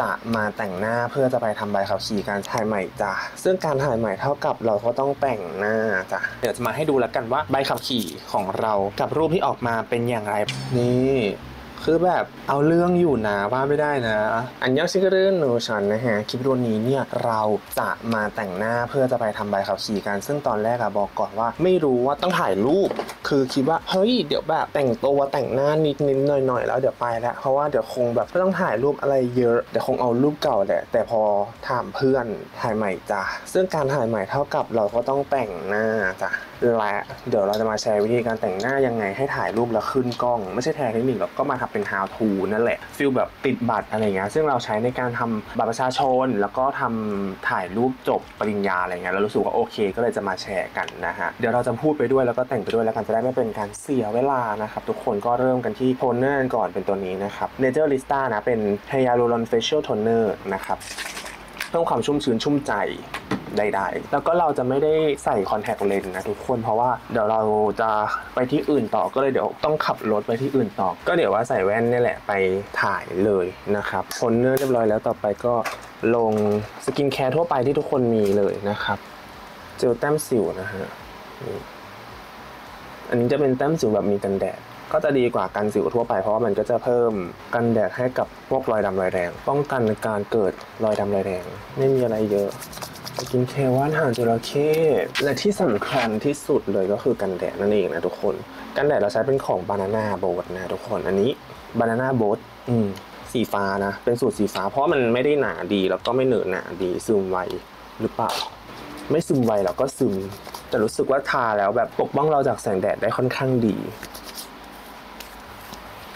จะมาแต่งหน้าเพื่อจะไปทำใบขับขี่การถ่ายใหม่จ้ะซึ่งการถ่ายใหม่เท่ากับเราก็ต้องแต่งหน้าจ้ะเดี๋ยวจะมาให้ดูแล้วกันว่าใบขับขี่ของเรากับรูปที่ออกมาเป็นอย่างไรนี่คือแบบเอาเรื่องอยู่นะว่าไม่ได้นะอันยองซิกเรื่องโนชันนะฮะคลิปวิดีโอนี้เนี่ยเราจะมาแต่งหน้าเพื่อจะไปทำใบขับขี่กันซึ่งตอนแรกอะบอกก่อนว่าไม่รู้ว่าต้องถ่ายรูปคือคิดว่าเฮ้ยเดี๋ยวแบบแต่งตัวแต่งหน้านิดๆหน่อยๆแล้วเดี๋ยวไปละเพราะว่าเดี๋ยวคงแบบไม่ต้องถ่ายรูปอะไรเยอะเดี๋ยวคงเอารูปเก่าแหละแต่พอถามเพื่อนถ่ายใหม่จ้ะซึ่งการถ่ายใหม่เท่ากับเราก็ต้องแต่งหน้าจ้ะและเดี๋ยวเราจะมาแชร์วิธีการแต่งหน้ายังไงให้ถ่ายรูปแล้วขึ้นกล้องไม่ใช่แทนเทคนิคหรอกก็มาทำเป็น how to นั่นแหละฟิลแบบติดบัตรอะไรเงี้ยซึ่งเราใช้ในการทำบัตรประชาชนแล้วก็ทำถ่ายรูปจบปริญญาอะไรเงี้ยเรารู้สึกว่าโอเคก็เลยจะมาแชร์กันนะฮะเดี๋ยวเราจะพูดไปด้วยแล้วก็แต่งไปด้วยแล้วกันจะได้ไม่เป็นการเสียเวลานะครับทุกคนก็เริ่มกันที่โทนเนอร์ก่อนเป็นตัวนี้นะครับ Nature Lista นะเป็น Hyaluron Facial Toner นะครับเพิ่มความชุ่มชื้นชุ่มใจใดๆแล้วก็เราจะไม่ได้ใส่คอนแทคเลนส์นะทุกคนเพราะว่าเดี๋ยวเราจะไปที่อื่นต่อก็เลยเดี๋ยวต้องขับรถไปที่อื่นต่อก็เดี๋ยวว่าใส่แว่นนี่แหละไปถ่ายเลยนะครับโทนเนอร์เรียบร้อยแล้วต่อไปก็ลงสกินแคร์ทั่วไปที่ทุกคนมีเลยนะครับเจลแต้มสิวนะฮะอันนี้จะเป็นแต้มสิวแบบมีกันแดดก็จะดีกว่ากันสิวทั่วไปเพราะว่ามันก็จะเพิ่มกันแดดให้กับพวกรอยดำรอยแดงป้องกันการเกิดรอยดำรอยแดงไม่มีอะไรเยอะกินเคว่านหางจระเข้และที่สำคัญที่สุดเลยก็คือกันแดดนั่นเองนะทุกคนกันแดดเราใช้เป็นของ Banana Boat นะทุกคนอันนี้ Banana Boat สีฟ้านะเป็นสูตรสีฟ้าเพราะมันไม่ได้หนาดีแล้วก็ไม่เหนอะหนาดีซึมไวหรือเปล่าไม่ซึมไวเราก็ซึมแต่รู้สึกว่าทาแล้วแบบปกป้องเราจากแสงแดดได้ค่อนข้างดี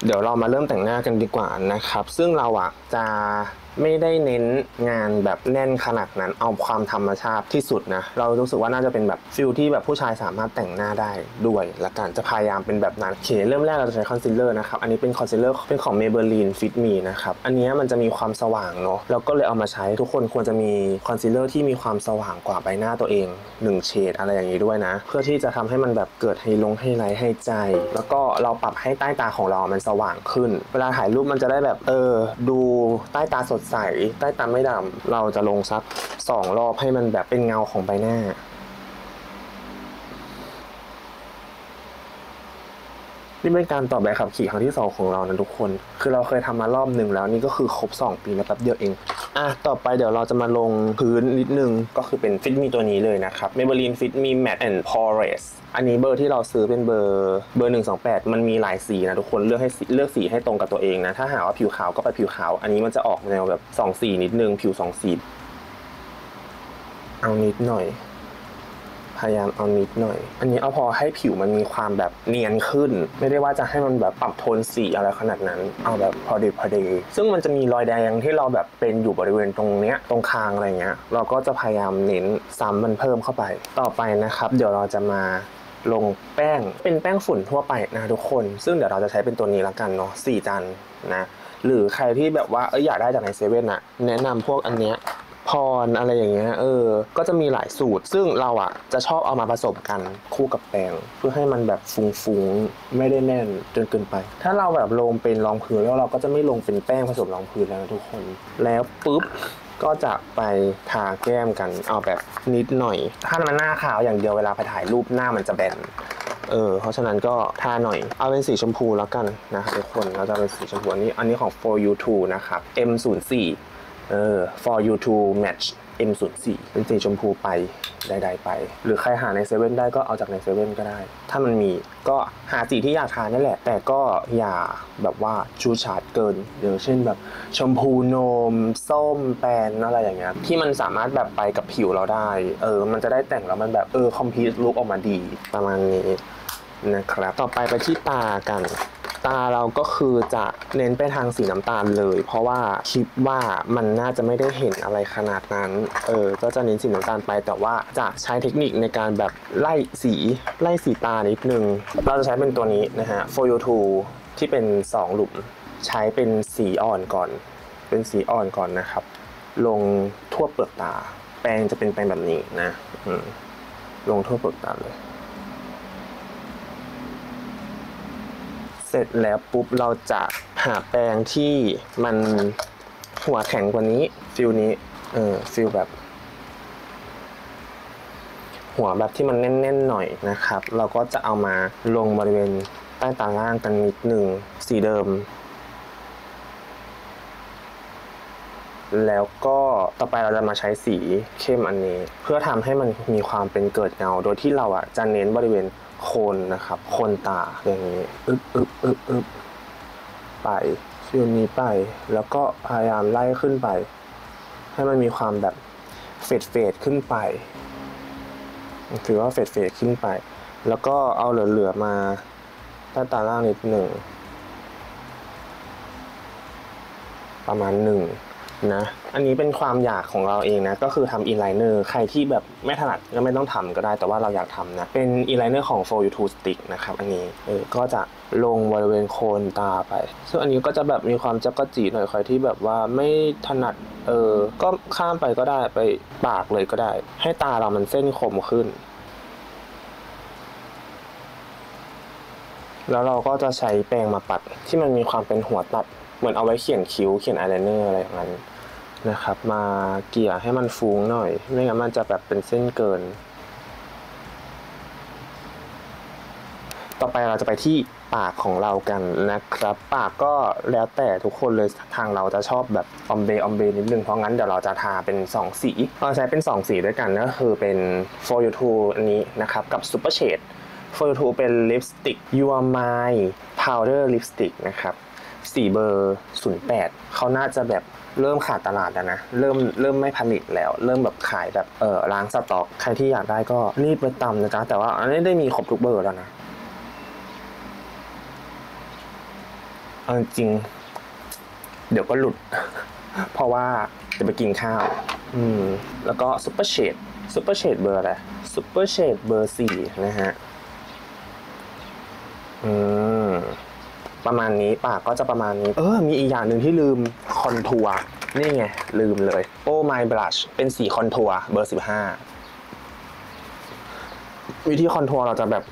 เดี๋ยวเรามาเริ่มแต่งหน้ากันดีกว่านะครับซึ่งเราอะจะไม่ได้เน้นงานแบบแน่นขนาดนั้นเอาความธรรมชาติที่สุดนะเรารู้สึกว่าน่าจะเป็นแบบฟิลที่แบบผู้ชายสามารถแต่งหน้าได้ด้วยละกันจะพยายามเป็นแบบนั้นโอเคเริ่มแรกเราจะใช้คอนซีลเลอร์นะครับอันนี้เป็นคอนซีลเลอร์เป็นของ Maybelline Fit Me นะครับอันนี้มันจะมีความสว่างเนาะเราก็เลยเอามาใช้ทุกคนควรจะมีคอนซีลเลอร์ที่มีความสว่างกว่าใบหน้าตัวเอง1เฉดอะไรอย่างนี้ด้วยนะเพื่อที่จะทำให้มันแบบเกิดให้ไลท์ให้ใจแล้วก็เราปรับให้ใต้ตาของเรามันสว่างขึ้นเวลาถ่ายรูปมันจะได้แบบดูใต้ตาสดใสใต้ตาไม่ดำเราจะลงซัก2รอบให้มันแบบเป็นเงาของใบหน้านี่เป็นการต่อใบขับขี่ครั้งที่2ของเรานะทุกคนคือเราเคยทำมารอบหนึ่งแล้วนี่ก็คือครบ2 ปีแล้วแป๊บเดียวเองอ่ะต่อไปเดี๋ยวเราจะมาลงพื้นนิดนึงก็คือเป็น Fit Me ตัวนี้เลยนะครับ Maybelline Fit Me Matte and Poreless อันนี้เบอร์ที่เราซื้อเป็นเบอร์128มันมีหลายสีนะทุกคนเลือกสีให้ตรงกับตัวเองนะถ้าหาว่าผิวขาวก็ไปผิวขาวอันนี้มันจะออกแนวแบบ2สีนิดนึงผิว2สีเอานิดหน่อยพยายามเอานิดหน่อยอันนี้เอาพอให้ผิวมันมีความแบบเนียนขึ้นไม่ได้ว่าจะให้มันแบบปรับโทนสีอะไรขนาดนั้นเอาแบบพอดีซึ่งมันจะมีรอยแดงที่เราแบบเป็นอยู่บริเวณตรงเนี้ยตรงคางอะไรเงี้ยเราก็จะพยายามเน้นซ้ำมันเพิ่มเข้าไปต่อไปนะครับเดี๋ยวเราจะมาลงแป้งเป็นแป้งฝุ่นทั่วไปนะทุกคนซึ่งเดี๋ยวเราจะใช้เป็นตัวนี้ละกันเนาะ4 จันนะหรือใครที่แบบว่าอยากได้จากในเซเว่นอะแนะนำพวกอันเนี้ยพรอะไรอย่างเงี้ยก็จะมีหลายสูตรซึ่งเราอ่ะจะชอบเอามาผสมกันคู่กับแป้งเพื่อให้มันแบบฟุ้งๆไม่ได้แน่นจนเกินไปถ้าเราแบบลงเป็นรองพื้นแล้วเราก็จะไม่ลงเป็นแป้งผสมรองพื้นแล้วทุกคนแล้วปุ๊บก็จะไปทาแก้มกันเอาแบบนิดหน่อยถ้ามันหน้าขาวอย่างเดียวเวลาไปถ่ายรูปหน้ามันจะแบนเพราะฉะนั้นก็ทาหน่อยเอาเป็นสีชมพูแล้วกันนะครับทุกคนเราจะเป็นสีชมพูอันนี้ของ For You 2 นะครับ M04for you to match M04 เป็นสีชมพูไปใดๆไปหรือใครหาในเซเว่นได้ก็เอาจากในเซเว่นก็ได้ถ้ามันมีก็หาสีที่อยากทานนั่นแหละแต่ก็อย่าแบบว่าชูชาร์ดเกินเดี๋ยวเช่นแบบชมพูนมส้มแปนอะไรอย่างเงี้ยที่มันสามารถแบบไปกับผิวเราได้มันจะได้แต่งแล้วมันแบบคอมพลีทลุคออกมาดีประมาณนี้นะครับต่อไปที่ตากันตาเราก็คือจะเน้นไปทางสีน้ำตาลเลยเพราะว่าคิดว่ามันน่าจะไม่ได้เห็นอะไรขนาดนั้นก็จะเน้นสีน้ำตาลไปแต่ว่าจะใช้เทคนิคในการแบบไล่สีตานิดนึงเราจะใช้เป็นตัวนี้นะฮะ For You 2 ที่เป็น2หลุมใช้เป็นสีอ่อนก่อนนะครับลงทั่วเปลือกตาแปรงจะเป็นแปรงแบบนี้นะลงทั่วเปลือกตาเลยเสร็จแล้วปุ๊บเราจะหาแปรงที่มัน หัวแข็งกว่านี้ฟิลนี้ฟิลแบบหัวแบบที่มันแน่นๆหน่อยนะครับเราก็จะเอามาลงบริเวณใต้ตาล่างกันนิดหนึ่งสีเดิมแล้วก็ต่อไปเราจะมาใช้สีเข้มอันนี้เพื่อทำให้มันมีความเป็นเกิดเงาโดยที่เราจะเน้นบริเวณโคนนะครับโคนตาอย่างนี้อึ๊บไปฟิลนี้ไปแล้วก็พยายามไล่ขึ้นไปให้มันมีความแบบเฟดขึ้นไปถือว่าเฟดขึ้นไปแล้วก็เอาเหลือๆมาใต้ตาล่างนิดหนึ่งประมาณหนึ่งนะอันนี้เป็นความอยากของเราเองนะก็คือทำอินไลเนอร์ใครที่แบบไม่ถนัดก็ไม่ต้องทำก็ได้แต่ว่าเราอยากทำนะเป็นอินไลเนอร์ของ 4U2 Stick นะครับอันนี้ก็จะลงบริเวณโคนตาไปซึ่งอันนี้ก็จะแบบมีความจั๊กจี้หน่อยใครที่แบบว่าไม่ถนัดก็ข้ามไปก็ได้ไปปากเลยก็ได้ให้ตาเรามันเส้นคมขึ้นแล้วเราก็จะใช้แปรงมาปัดที่มันมีความเป็นหัวตัดเหมือนเอาไว้เขียนคิ้วเขียนอายไลเนอร์อะไรอย่างนั้นนะครับมาเกี่ยให้มันฟุ้งหน่อยไม่งั้นมันจะแบบเป็นเส้นเกินต่อไปเราจะไปที่ปากของเรากันนะครับปากก็แล้วแต่ทุกคนเลยทางเราจะชอบแบบออมเบนิดนึงเพราะงั้นเดี๋ยวเราจะทาเป็น2สีเราใช้เป็น2สีด้วยกันก็คือเป็น 4U2 อันนี้นะครับกับ Super Shade 4U2 เป็นลิปสติก Your Mind Powder Lipstick นะครับสีเบอร์08เขาน่าจะแบบเริ่มขาดตลาดแล้วนะเริ่มไม่ผลิตแล้วเริ่มแบบขายแบบล้างสต็อกใครที่อยากได้ก็รีบไปตำนะจ๊ะแต่ว่าอันนี้ได้มีครบทุกเบอร์แล้วนะเอาจริงเดี๋ยวก็หลุด เพราะว่าจะไปกินข้าวแล้วก็ซุปเปอร์เชดเบอร์อะไรซุปเปอร์เชดเบอร์4นะฮะประมาณนี้ปากก็จะประมาณนี้มีอีกอย่างหนึ่งที่ลืมคอนทัวร์นี่ไงลืมเลยโอ้มายบลัชเป็นสีคอนทัวร์เบอร์15วิธีคอนทัวร์เราจะแบบ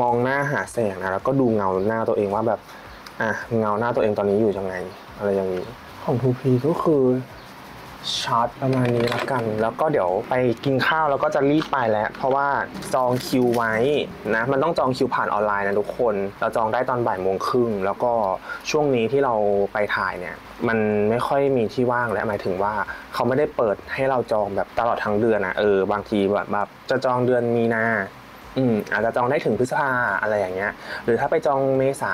มองหน้าหาแสงนะแล้วก็ดูเงาหน้าตัวเองว่าแบบเงาหน้าตัวเองตอนนี้อยู่ยังไงอะไรอย่างนี้ของทูพีก็คือชาร์ตประมาณนี้ละกันแล้วก็เดี๋ยวไปกินข้าวแล้วก็จะรีบไปแล้วเพราะว่าจองคิวไว้นะมันต้องจองคิวผ่านออนไลน์นะทุกคนเราจองได้ตอนบ่ายโมงครึ่งแล้วก็ช่วงนี้ที่เราไปถ่ายเนี่ยมันไม่ค่อยมีที่ว่างและหมายถึงว่าเขาไม่ได้เปิดให้เราจองแบบตลอดทั้งเดือนนะบางทีแบบจะจองเดือนมีนาอาจจะจองได้ถึงพฤษภาอะไรอย่างเงี้ยหรือถ้าไปจองเมษา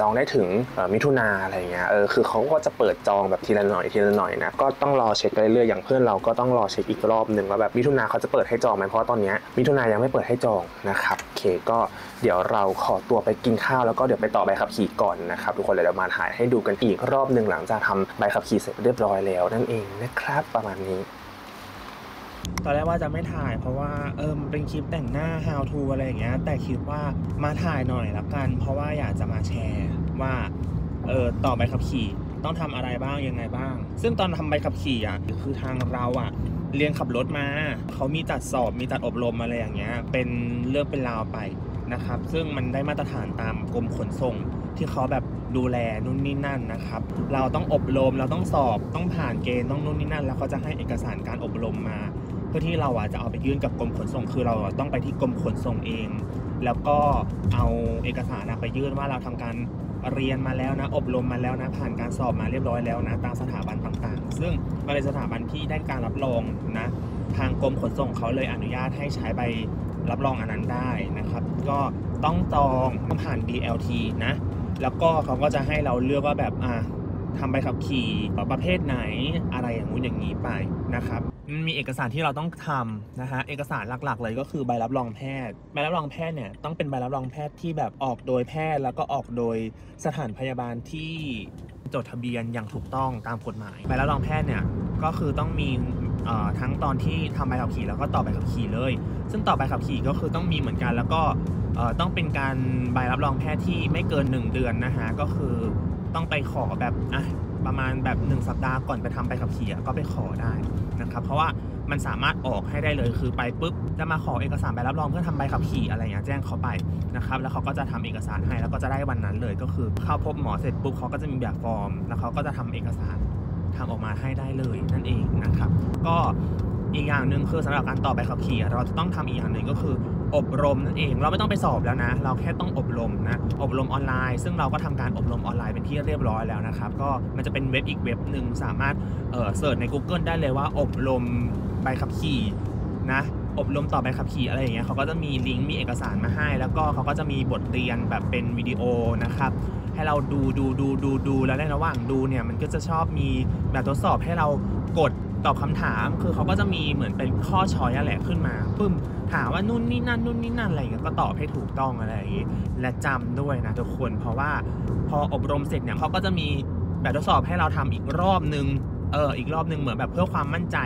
จองได้ถึงมิถุนาอะไรอย่างเงี้ยคือเขาก็จะเปิดจองแบบทีละหน่อยนะก็ต้องรอเช็คเรื่อยๆอย่างเพื่อนเราก็ต้องรอเช็คอีกรอบหนึ่งว่าแบบมิถุนาเขาจะเปิดให้จองไหมเพราะตอนนี้มิถุนายังไม่เปิดให้จองนะครับโอเคก็เดี๋ยวเราขอตัวไปกินข้าวแล้วก็เดี๋ยวไปต่อใบขับขี่ก่อนนะครับทุกคนเลยเดี๋ยวมาถ่ายให้ดูกันอีกรอบหนึ่งหลังจากทำใบขับขี่เสร็จเรียบร้อยแล้วนั่นเองนะครับประมาณนี้ตอนแรกว่าจะไม่ถ่ายเพราะว่ามันเป็นคลิปแต่งหน้า how to อะไรอย่างเงี้ยแต่คิดว่ามาถ่ายหน่อยละกันเพราะว่าอยากจะมาแชร์ว่าต่อใบขับขี่ต้องทำอะไรบ้างยังไงบ้างซึ่งตอนทำใบขับขี่คือทางเราเรียนขับรถมาเขามีจัดสอบมีจัดอบรมอะไรอย่างเงี้ยเป็นเรื่องเป็นราวไปนะครับซึ่งมันได้มาตรฐานตามกรมขนส่งที่เขาแบบดูแลนู่นนี่นั่นนะครับเราต้องอบรมเราต้องสอบต้องผ่านเกณฑ์ต้องนู่นนี่นั่นแล้วเขาจะให้เอกสารการอบรมมาเพื่อที่เราจะเอาไปยื่นกับกรมขนส่งคือเราต้องไปที่กรมขนส่งเองแล้วก็เอาเอกสารไปยื่นว่าเราทำการเรียนมาแล้วนะอบรมมาแล้วนะผ่านการสอบมาเรียบร้อยแล้วนะตามสถาบันต่างๆซึ่งมันเป็นสถาบันที่ได้การรับรองนะทางกรมขนส่งเขาเลยอนุญาตให้ใช้ใบรับรองอันนั้นได้นะครับก็ต้องจองผ่าน DLT นะแล้วก็เขาก็จะให้เราเลือกว่าแบบทำใบขับขี่ประเภทไหนอะไรอย่างนู้นอย่างนี้ไปนะครับมันมีเอกสารที่เราต้องทำนะฮะเอกสารหลักๆเลยก็คือใบรับรองแพทย์ใบรับรองแพทย์เนี่ยต้องเป็นใบรับรองแพทย์ที่แบบออกโดยแพทย์แล้วก็ออกโดยสถานพยาบาลที่จดทะเบียนอย่างถูกต้องตามกฎหมายใบรับรองแพทย์เนี่ยก็คือต้องมีทั้งตอนที่ทำใบขับขี่แล้วก็ต่อใบขับขี่เลยซึ่งต่อใบขับขี่ก็คือต้องมีเหมือนกันแล้วก็ต้องเป็นการใบรับรองแพทย์ที่ไม่เกิน1 เดือนนะฮะก็คือต้องไปขอแบบประมาณแบบ1 สัปดาห์ก่อนไปทำใบขับขี่ก็ไปขอได้นะครับเพราะว่ามันสามารถออกให้ได้เลยคือไปปุ๊บจะมาขอเอกสารใบรับรองเพื่อทำใบขับขี่อะไรอย่างเงี้ยแจ้งเขาไปนะครับแล้วเขาก็จะทำเอกสารให้แล้วก็จะได้วันนั้นเลยก็คือเข้าพบหมอเสร็จปุ๊บเขาก็จะมีแบบฟอร์มแล้วเขาก็จะทำเอกสาร ทางออกมาให้ได้เลยนั่นเองนะครับก็อีกอย่างหนึ่งคือสำหรับการต่อใบขับขี่เราจะต้องทำอีกอย่างหนึ่งก็คืออบรมนั่นเองเราไม่ต้องไปสอบแล้วนะเราแค่ต้องอบรมนะอบรมออนไลน์ซึ่งเราก็ทำการอบรมออนไลน์เป็นที่เรียบร้อยแล้วนะครับก็มันจะเป็นเว็บอีกเว็บหนึ่งสามารถเสิร์ชใน Google ได้เลยว่าอบรมใบขับขี่นะอบรมต่อใบขับขี่อะไรอย่างเงี้ยเขาก็จะมีลิงก์มีเอกสารมาให้แล้วก็เขาก็จะมีบทเรียนแบบเป็นวิดีโอนะครับให้เราดูแล้วในระหว่างดูเนี่ยมันก็จะชอบมีแบบทดสอบให้เรากดตอบคำถามคือเขาก็จะมีเหมือนเป็นข้อช้อยอะไรขึ้นมาปึ้มถามว่านู่นนี่นั่นนู่นนี่นั่นอะไรอย่างเงี้ยก็ตอบให้ถูกต้องอะไรอย่างงี้และจำด้วยนะทุกคนเพราะว่าพออบรมเสร็จเนี่ยเขาก็จะมีแบบทดสอบให้เราทำอีกรอบนึงอีกรอบนึงเหมือนแบบเพื่อความมั่นใจ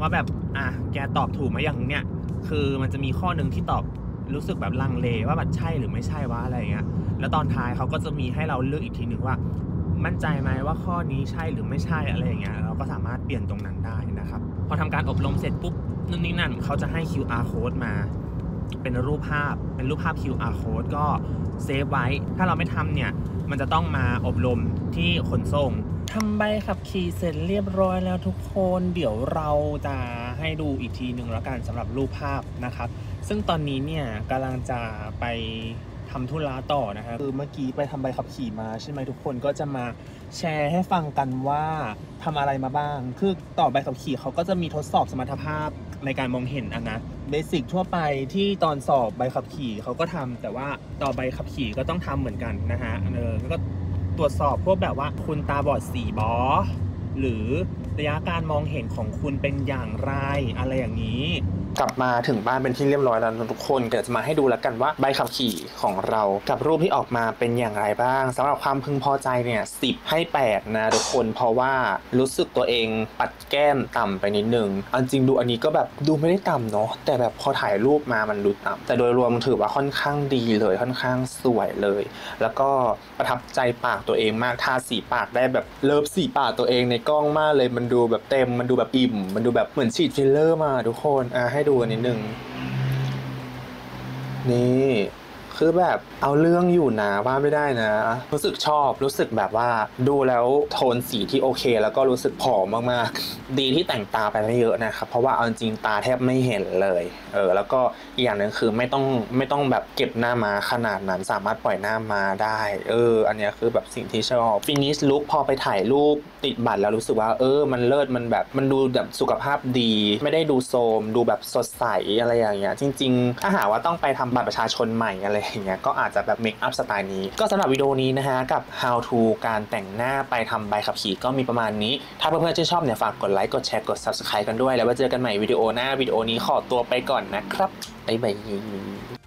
ว่าแบบอ่ะแกตอบถูกไหมอย่างเนี้ยคือมันจะมีข้อหนึ่งที่ตอบรู้สึกแบบลังเลว่าแบบใช่หรือไม่ใช่วะอะไรอย่างเงี้ยแล้วตอนท้ายเขาก็จะมีให้เราเลือกอีกทีหนึ่งว่ามั่นใจไหมว่าข้อนี้ใช่หรือไม่ใช่อะไรอย่างเงี้ยเราก็สามารถเปลี่ยนตรงนั้นได้นะครับพอทำการอบรมเสร็จปุ๊บนู่นนี่นั่นเขาจะให้ QR code มาเป็นรูปภาพQR code ก็เซฟไว้ถ้าเราไม่ทำเนี่ยมันจะต้องมาอบรมที่ขนส่งทำใบขับขี่เสร็จเรียบร้อยแล้วทุกคนเดี๋ยวเราจะให้ดูอีกทีหนึ่งแล้วกันสำหรับรูปภาพนะครับซึ่งตอนนี้เนี่ยกำลังจะไปทำธุระต่อนะครับคือเมื่อกี้ไปทำใบขับขี่มาใช่ไหมทุกคนก็จะมาแชร์ให้ฟังกันว่าทำอะไรมาบ้างคือต่อใบขับขี่เขาก็จะมีทดสอบสมรรถภาพในการมองเห็นนะเบสิกทั่วไปที่ตอนสอบใบขับขี่เขาก็ทำแต่ว่าต่อใบขับขี่ก็ต้องทำเหมือนกันนะฮะก็ตรวจสอบพวกแบบว่าคุณตาบอดสีบอหรือระยะการมองเห็นของคุณเป็นอย่างไรอะไรอย่างนี้กลับมาถึงบ้านเป็นที่เรียบร้อยแล้วทุกคนเดี๋ยวจะมาให้ดูแล้วกันว่าใบขับขี่ของเรากับรูปที่ออกมาเป็นอย่างไรบ้างสำหรับความพึงพอใจเนี่ย10ให้8นะทุกคนเพราะว่ารู้สึกตัวเองปัดแก้มต่ำไปนิดนึงอันจริงดูอันนี้ก็แบบดูไม่ได้ต่ำเนาะแต่แบบพอถ่ายรูปมามันดูต่ำแต่โดยรวมถือว่าค่อนข้างดีเลยค่อนข้างสวยเลยแล้วก็ประทับใจปากตัวเองมากทาสีปากได้แบบเลิฟสีปากตัวเองในกล้องมากเลยมันดูแบบเต็มมันดูแบบอิ่มมันดูแบบเหมือนฉีดฟิลเลอร์มาทุกคนให้ดูกันนิดนึงนี่คือแบบเอาเรื่องอยู่นะว่าไม่ได้นะรู้สึกชอบรู้สึกแบบว่าดูแล้วโทนสีที่โอเคแล้วก็รู้สึกผอมมากๆดีที่แต่งตาไปไม่เยอะนะครับเพราะว่าเอาจริงตาแทบไม่เห็นเลยแล้วก็อีกอย่างหนึ่งคือไม่ต้องแบบเก็บหน้ามาขนาดนั้นสามารถปล่อยหน้ามาได้อันนี้คือแบบสิ่งที่ชอบฟินิชลุคพอไปถ่ายรูปติดบัตรแล้วรู้สึกว่ามันเลิศมันแบบมันดูแบบสุขภาพดีไม่ได้ดูโทรมดูแบบสดใสอะไรอย่างเงี้ยจริงๆถ้าหาว่าต้องไปทำบัตรประชาชนใหม่อะไรอย่างเงี้ยก็อาจจะแบบเมคอัพสไตล์นี้ก็สำหรับวิดีโอนี้นะฮะกับ how to การแต่งหน้าไปทำใบขับขี่ก็มีประมาณนี้ถ้าเพื่อนๆชื่นชอบเนี่ยฝากกดไลค์กดแชร์กด Subscribe กันด้วยแล้วไว้เจอกันใหม่วิดีโอหน้าวิดีโอนี้ขอตัวไปก่อนนะครับบ๊ายบาย